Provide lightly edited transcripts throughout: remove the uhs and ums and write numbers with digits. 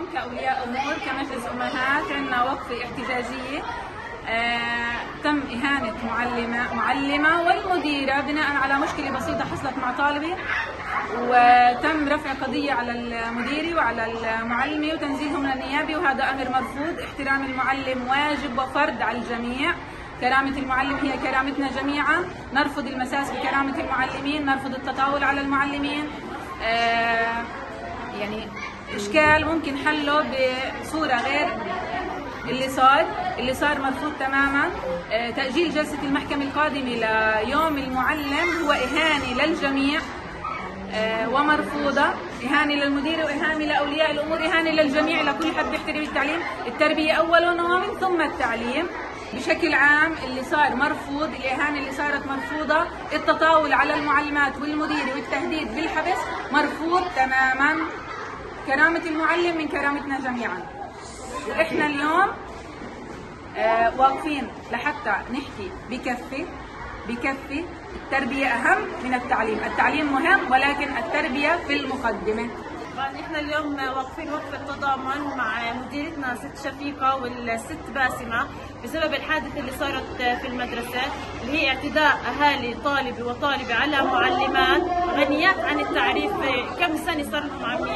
اليوم كأولياء أمور كمجلس أمهات عندنا وقفة احتجاجية تم إهانة معلمة والمديرة بناء على مشكلة بسيطة حصلت مع طالبة، وتم رفع قضية على المدير وعلى المعلمة وتنزيلهم للنيابة، وهذا أمر مرفوض. احترام المعلم واجب وفرض على الجميع. كرامة المعلم هي كرامتنا جميعا. نرفض المساس بكرامة المعلمين، نرفض التطاول على المعلمين. يعني إشكال ممكن حله بصورة غير اللي صار مرفوض تماما. تأجيل جلسة المحكمة القادمة ليوم المعلم هو إهانة للجميع ومرفوضة، إهانة للمدير وإهانة لأولياء الأمور، إهانة للجميع، لكل حد بيحترم التعليم. التربية أولا ومن ثم التعليم. بشكل عام اللي صار مرفوض، الإهانة اللي صارت مرفوضة، التطاول على المعلمات والمدير والتهديد بالحبس مرفوض تماما. كرامة المعلم من كرامتنا جميعا، وإحنا اليوم واقفين لحتى نحكي بكفي. التربية أهم من التعليم، التعليم مهم ولكن التربية في المقدمة. طبعا احنا اليوم واقفين وقفة تضامن مع مديرتنا ست شفيقة والست باسمة بسبب الحادثة اللي صارت في المدرسة، اللي هي اعتداء أهالي طالب وطالبة على معلمات غنيات عن التعريف. كم سنة صار لهم عم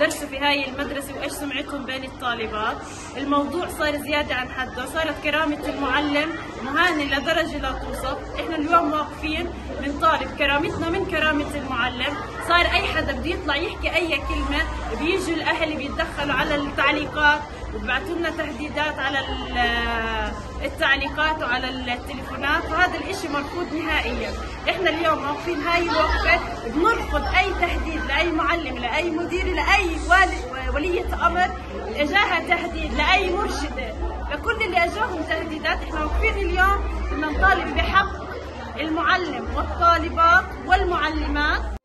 درسوا في هاي المدرسة وإيش سمعتهم بين الطالبات. الموضوع صار زيادة عن حده، صارت كرامة المعلم مهانة لدرجة لا توصف. احنا اليوم واقفين بنطالب كرامتنا من كرامة المعلم. صار أي حدا بده يطلع يحكي أي كلمة بيجوا الأهل بيتدخلوا على التعليقات وبيبعثوا لنا تهديدات على التعليقات وعلى التليفونات، وهذا الاشي مرفوض نهائيا. احنا اليوم واقفين هاي الوقفة بنرفض اي تهديد لاي معلم، لاي مدير، لاي ولية امر اجاها تهديد، لاي مرشدة، لكل اللي اجاهم تهديدات. احنا واقفين اليوم بدنا نطالب بحق المعلم والطالبات والمعلمات.